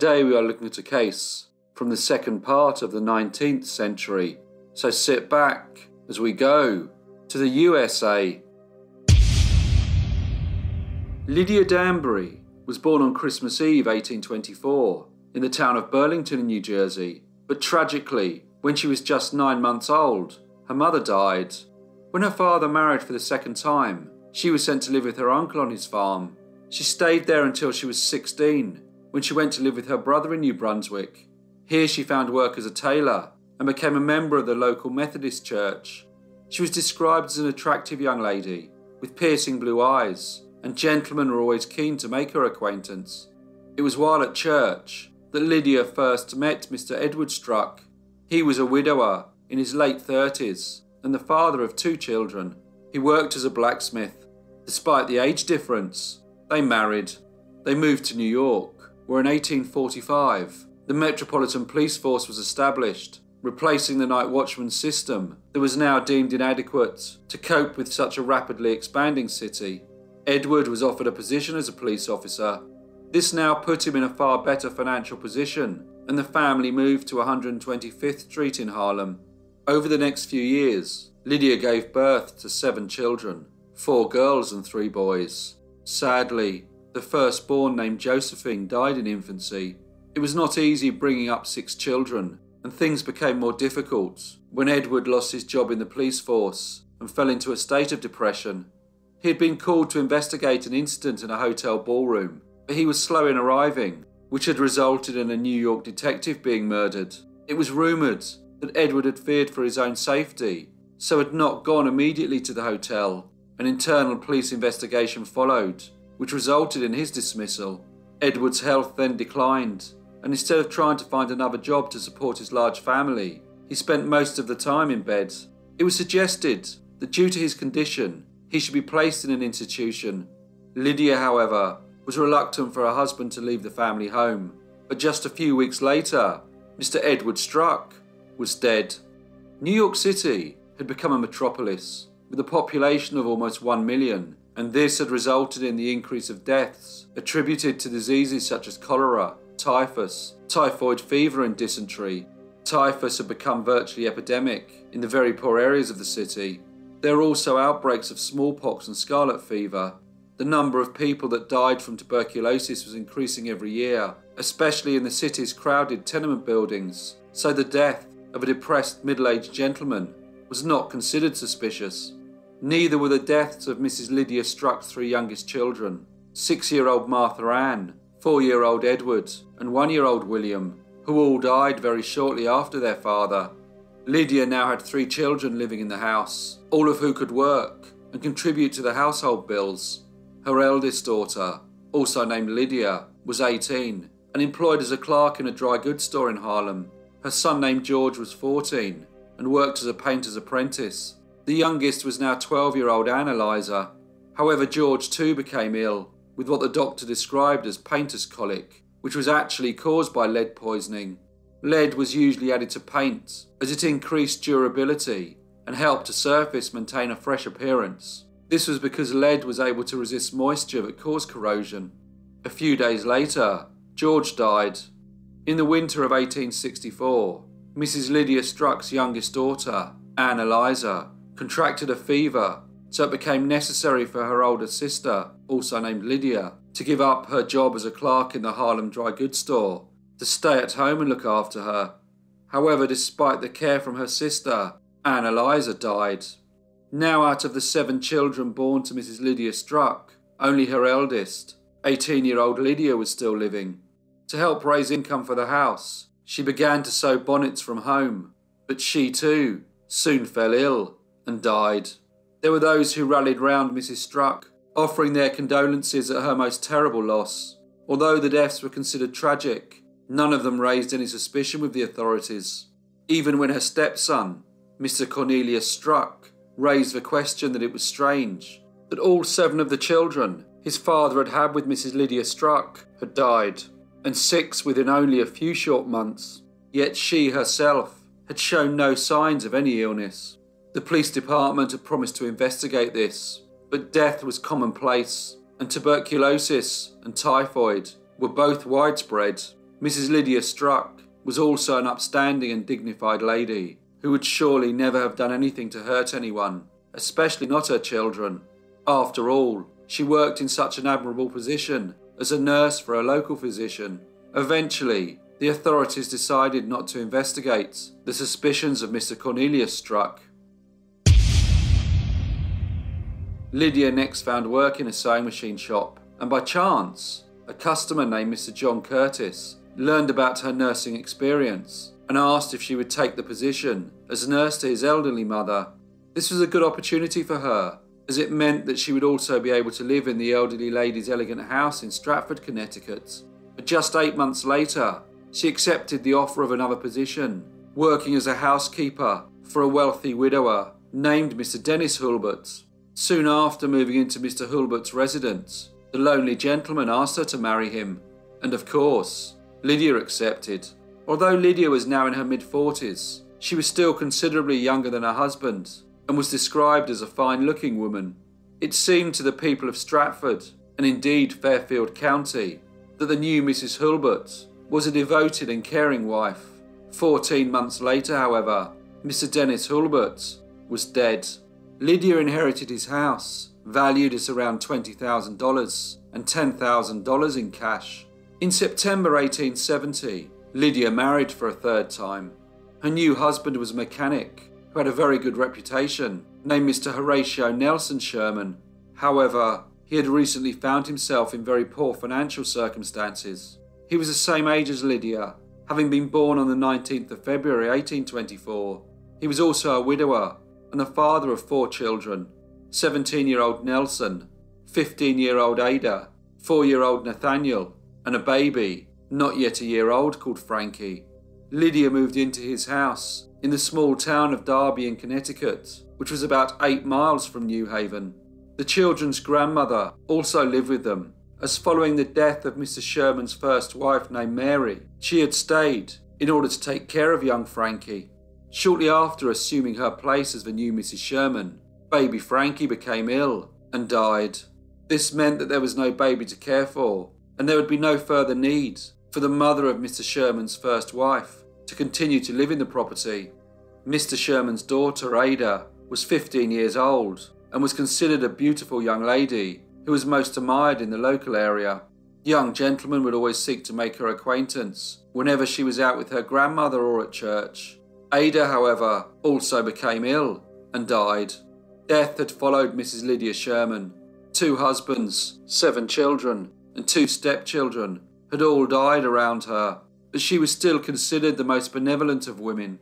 Today we are looking at a case from the second part of the 19th century, so sit back as we go to the USA. Lydia Danbury was born on Christmas Eve 1824 in the town of Burlington in New Jersey, but tragically, when she was just 9 months old, her mother died. When her father married for the second time, she was sent to live with her uncle on his farm. She stayed there until she was 16, when she went to live with her brother in New Brunswick. Here she found work as a tailor and became a member of the local Methodist church. She was described as an attractive young lady with piercing blue eyes, and gentlemen were always keen to make her acquaintance. It was while at church that Lydia first met Mr. Edward Struck. He was a widower in his late 30s and the father of 2 children. He worked as a blacksmith. Despite the age difference, they married. They moved to New York, where in 1845, the Metropolitan Police Force was established, replacing the night watchman's system that was now deemed inadequate to cope with such a rapidly expanding city. Edward was offered a position as a police officer. This now put him in a far better financial position, and the family moved to 125th Street in Harlem. Over the next few years, Lydia gave birth to 7 children, 4 girls and 3 boys. Sadly, the firstborn, named Josephine, died in infancy. It was not easy bringing up 6 children, and things became more difficult when Edward lost his job in the police force and fell into a state of depression. He had been called to investigate an incident in a hotel ballroom, but he was slow in arriving, which had resulted in a New York detective being murdered. It was rumoured that Edward had feared for his own safety, so had not gone immediately to the hotel. An internal police investigation followed, which resulted in his dismissal. Edward's health then declined, and instead of trying to find another job to support his large family, he spent most of the time in bed. It was suggested that due to his condition, he should be placed in an institution. Lydia, however, was reluctant for her husband to leave the family home, but just a few weeks later, Mr. Edward Struck was dead. New York City had become a metropolis with a population of almost 1 million, and this had resulted in the increase of deaths attributed to diseases such as cholera, typhus, typhoid fever and dysentery. Typhus had become virtually epidemic in the very poor areas of the city. There were also outbreaks of smallpox and scarlet fever. The number of people that died from tuberculosis was increasing every year, especially in the city's crowded tenement buildings, so the death of a depressed middle-aged gentleman was not considered suspicious. Neither were the deaths of Mrs. Lydia Struck's 3 youngest children, 6-year-old Martha Ann, 4-year-old Edward, and 1-year-old William, who all died very shortly after their father. Lydia now had 3 children living in the house, all of who could work and contribute to the household bills. Her eldest daughter, also named Lydia, was 18 and employed as a clerk in a dry goods store in Harlem. Her son, named George, was 14 and worked as a painter's apprentice. The youngest was now 12-year-old Ann Eliza. However, George too became ill with what the doctor described as painter's colic, which was actually caused by lead poisoning. Lead was usually added to paint as it increased durability and helped a surface maintain a fresh appearance. This was because lead was able to resist moisture that caused corrosion. A few days later, George died. In the winter of 1864, Mrs. Lydia Struck's youngest daughter, Ann Eliza, contracted a fever, so it became necessary for her older sister, also named Lydia, to give up her job as a clerk in the Harlem Dry Goods Store to stay at home and look after her. However, despite the care from her sister, Ann Eliza died. Now, out of the 7 children born to Mrs. Lydia Struck, only her eldest, 18-year-old Lydia, was still living. To help raise income for the house, she began to sew bonnets from home, but she too soon fell ill and died. There were those who rallied round Mrs. Struck, offering their condolences at her most terrible loss. Although the deaths were considered tragic, none of them raised any suspicion with the authorities. Even when her stepson, Mr. Cornelius Struck, raised the question that it was strange that all 7 of the children his father had had with Mrs. Lydia Struck had died, and 6 within only a few short months, yet she herself had shown no signs of any illness. The police department had promised to investigate this, but death was commonplace, and tuberculosis and typhoid were both widespread. Mrs. Lydia Struck was also an upstanding and dignified lady, who would surely never have done anything to hurt anyone, especially not her children. After all, she worked in such an admirable position as a nurse for a local physician. Eventually, the authorities decided not to investigate the suspicions of Mr. Cornelius Struck. Lydia next found work in a sewing machine shop, and by chance, a customer named Mr. John Curtis learned about her nursing experience and asked if she would take the position as nurse to his elderly mother. This was a good opportunity for her, as it meant that she would also be able to live in the elderly lady's elegant house in Stratford, Connecticut. But just 8 months later, she accepted the offer of another position, working as a housekeeper for a wealthy widower named Mr. Dennis Hurlbert. Soon after moving into Mr. Hurlbert's residence, the lonely gentleman asked her to marry him, and of course, Lydia accepted. Although Lydia was now in her mid-40s, she was still considerably younger than her husband, and was described as a fine-looking woman. It seemed to the people of Stratford, and indeed Fairfield County, that the new Mrs. Hurlbert was a devoted and caring wife. 14 months later, however, Mr. Dennis Hurlbert was dead. Lydia inherited his house, valued at around $20,000 and $10,000 in cash. In September 1870, Lydia married for a third time. Her new husband was a mechanic who had a very good reputation, named Mr. Horatio Nelson Sherman. However, he had recently found himself in very poor financial circumstances. He was the same age as Lydia, having been born on the 19th of February 1824. He was also a widower and the father of 4 children: 17-year-old Nelson, 15-year-old Ada, 4-year-old Nathaniel, and a baby, not yet a year old, called Frankie. Lydia moved into his house in the small town of Derby in Connecticut, which was about 8 miles from New Haven. The children's grandmother also lived with them, as following the death of Mr. Sherman's first wife named Mary, she had stayed in order to take care of young Frankie. Shortly after assuming her place as the new Mrs. Sherman, baby Frankie became ill and died. This meant that there was no baby to care for, and there would be no further need for the mother of Mr. Sherman's first wife to continue to live in the property. Mr. Sherman's daughter, Ada, was 15 years old and was considered a beautiful young lady who was most admired in the local area. Young gentlemen would always seek to make her acquaintance whenever she was out with her grandmother or at church. Ada, however, also became ill and died. Death had followed Mrs. Lydia Sherman. 2 husbands, 7 children, and 2 stepchildren had all died around her, but she was still considered the most benevolent of women.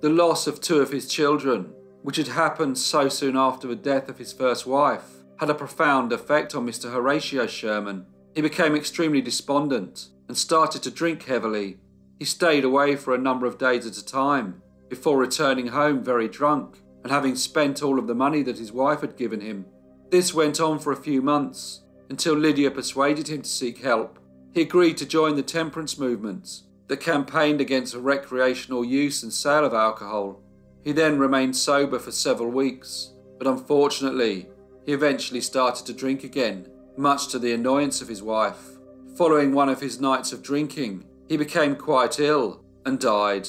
The loss of 2 of his children, which had happened so soon after the death of his first wife, had a profound effect on Mr. Horatio Sherman. He became extremely despondent and started to drink heavily. He stayed away for a number of days at a time before returning home very drunk and having spent all of the money that his wife had given him. This went on for a few months until Lydia persuaded him to seek help. He agreed to join the temperance movement that campaigned against the recreational use and sale of alcohol. He then remained sober for several weeks, but unfortunately, he eventually started to drink again, much to the annoyance of his wife. Following one of his nights of drinking, he became quite ill and died.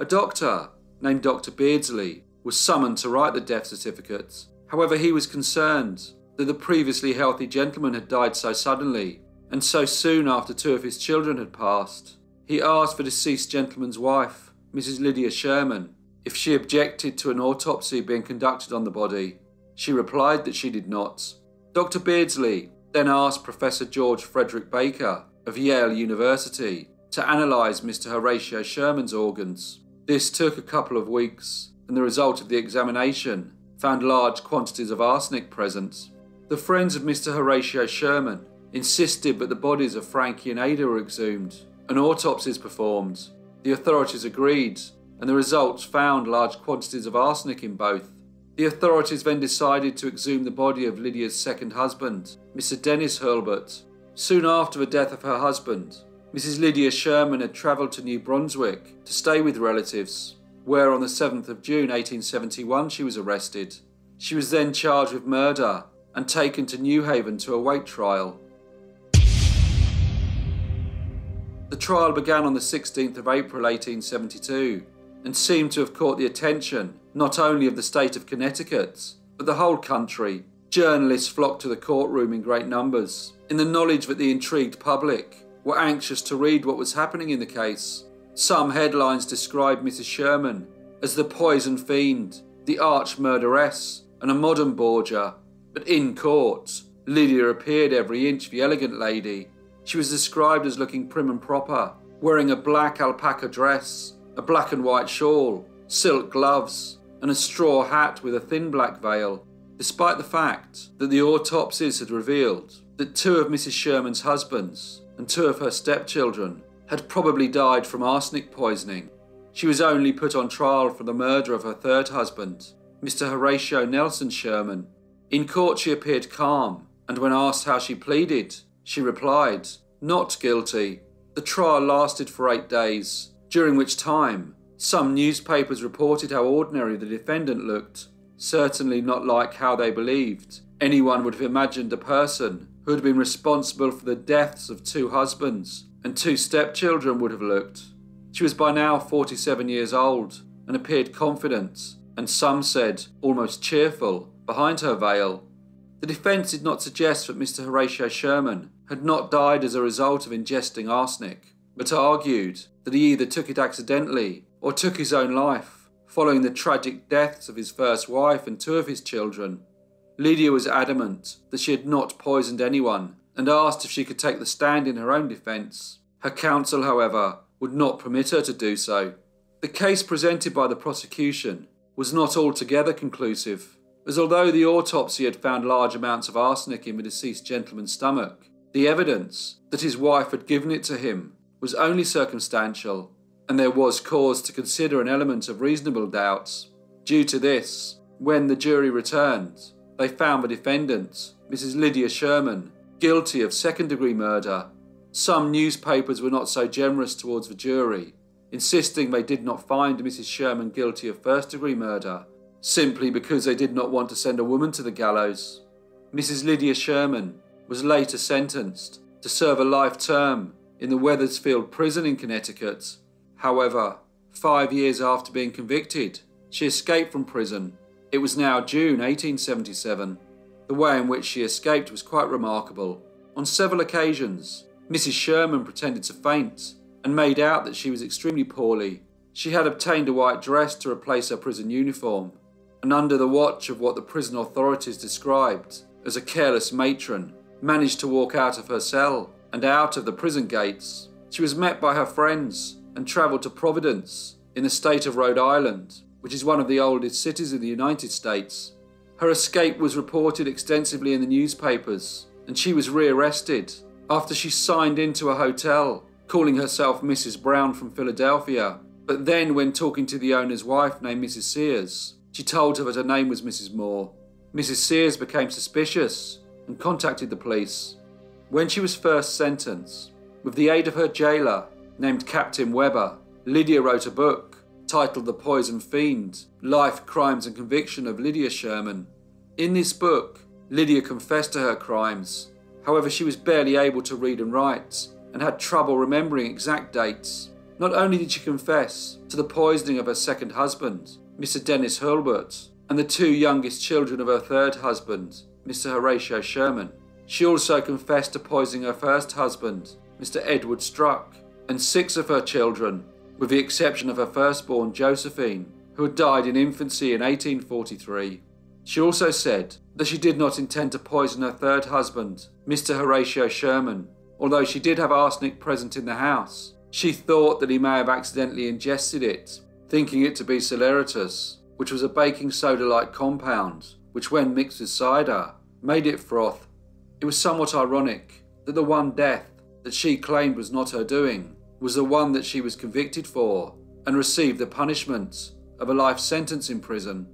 A doctor named Dr. Beardsley was summoned to write the death certificate. However, he was concerned that the previously healthy gentleman had died so suddenly and so soon after 2 of his children had passed. He asked the deceased gentleman's wife, Mrs. Lydia Sherman, if she objected to an autopsy being conducted on the body. She replied that she did not. Dr. Beardsley then asked Professor George Frederick Baker of Yale University to analyse Mr. Horatio Sherman's organs. This took a couple of weeks, and the result of the examination found large quantities of arsenic present. The friends of Mr. Horatio Sherman insisted that the bodies of Frankie and Ada were exhumed and autopsies performed. The authorities agreed, and the results found large quantities of arsenic in both. The authorities then decided to exhume the body of Lydia's second husband, Mr. Dennis Hurlbert. Soon after the death of her husband, Mrs. Lydia Sherman had travelled to New Brunswick to stay with relatives, where on the 7th of June 1871 she was arrested. She was then charged with murder and taken to New Haven to await trial. The trial began on the 16th of April 1872 and seemed to have caught the attention not only of the state of Connecticut, but the whole country. Journalists flocked to the courtroom in great numbers, in the knowledge that the intrigued public were anxious to read what was happening in the case. Some headlines described Mrs. Sherman as the Poison Fiend, the arch murderess, and a modern Borgia. But in court, Lydia appeared every inch the elegant lady. She was described as looking prim and proper, wearing a black alpaca dress, a black and white shawl, silk gloves, and a straw hat with a thin black veil, despite the fact that the autopsies had revealed that two of Mrs. Sherman's husbands and two of her stepchildren had probably died from arsenic poisoning. She was only put on trial for the murder of her third husband, Mr. Horatio Nelson Sherman. In court she appeared calm, and when asked how she pleaded, she replied, "Not guilty." The trial lasted for 8 days, during which time some newspapers reported how ordinary the defendant looked, certainly not like how they believed anyone would have imagined a person who had been responsible for the deaths of two husbands and two stepchildren would have looked. She was by now 47 years old and appeared confident, and some said almost cheerful, behind her veil. The defence did not suggest that Mr. Horatio Sherman had not died as a result of ingesting arsenic, but argued that he either took it accidentally or took his own life, following the tragic deaths of his first wife and two of his children. Lydia was adamant that she had not poisoned anyone and asked if she could take the stand in her own defence. Her counsel, however, would not permit her to do so. The case presented by the prosecution was not altogether conclusive, as although the autopsy had found large amounts of arsenic in the deceased gentleman's stomach, the evidence that his wife had given it to him was only circumstantial, and there was cause to consider an element of reasonable doubts. Due to this, when the jury returned, they found the defendant, Mrs. Lydia Sherman, guilty of second-degree murder. Some newspapers were not so generous towards the jury, insisting they did not find Mrs. Sherman guilty of first-degree murder, simply because they did not want to send a woman to the gallows. Mrs. Lydia Sherman was later sentenced to serve a life term in the Wethersfield Prison in Connecticut. However, 5 years after being convicted, she escaped from prison. It was now June 1877. The way in which she escaped was quite remarkable. On several occasions, Mrs. Sherman pretended to faint and made out that she was extremely poorly. She had obtained a white dress to replace her prison uniform, and under the watch of what the prison authorities described as a careless matron, managed to walk out of her cell and out of the prison gates. She was met by her friends and travelled to Providence in the state of Rhode Island, which is one of the oldest cities in the United States. Her escape was reported extensively in the newspapers, and she was rearrested after she signed into a hotel, calling herself Mrs. Brown from Philadelphia. But then, when talking to the owner's wife named Mrs. Sears, she told her that her name was Mrs. Moore. Mrs. Sears became suspicious and contacted the police. When she was first sentenced, with the aid of her jailer named Captain Webber, Lydia wrote a book titled The Poison Fiend: Life, Crimes and Conviction of Lydia Sherman. In this book, Lydia confessed to her crimes. However, she was barely able to read and write and had trouble remembering exact dates. Not only did she confess to the poisoning of her second husband, Mr. Dennis Hurlbert, and the two youngest children of her third husband, Mr. Horatio Sherman, she also confessed to poisoning her first husband, Mr. Edward Struck, and 6 of her children, with the exception of her firstborn, Josephine, who had died in infancy in 1843. She also said that she did not intend to poison her third husband, Mr. Horatio Sherman, although she did have arsenic present in the house. She thought that he may have accidentally ingested it, thinking it to be saleratus, which was a baking soda-like compound, which when mixed with cider, made it froth. It was somewhat ironic that the one death that she claimed was not her doing was the one that she was convicted for and received the punishment of a life sentence in prison.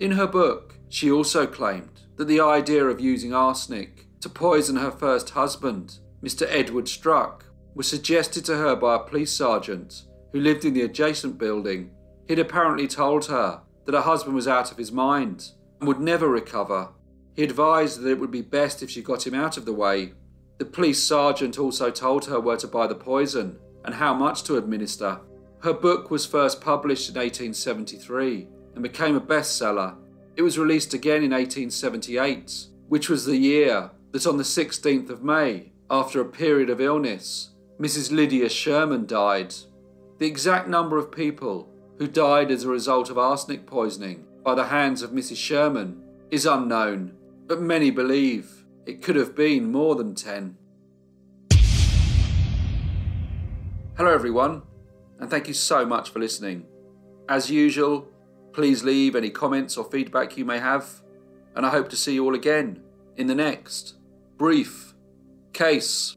In her book, she also claimed that the idea of using arsenic to poison her first husband, Mr. Edward Struck, was suggested to her by a police sergeant who lived in the adjacent building. He'd apparently told her that her husband was out of his mind and would never recover. He advised that it would be best if she got him out of the way. The police sergeant also told her where to buy the poison and how much to administer. Her book was first published in 1873 and became a bestseller. It was released again in 1878, which was the year that on the 16th of May, after a period of illness, Mrs. Lydia Sherman died. The exact number of people who died as a result of arsenic poisoning by the hands of Mrs. Sherman is unknown, but many believe it could have been more than 10. Hello everyone, and thank you so much for listening. As usual, please leave any comments or feedback you may have, and I hope to see you all again in the next brief case.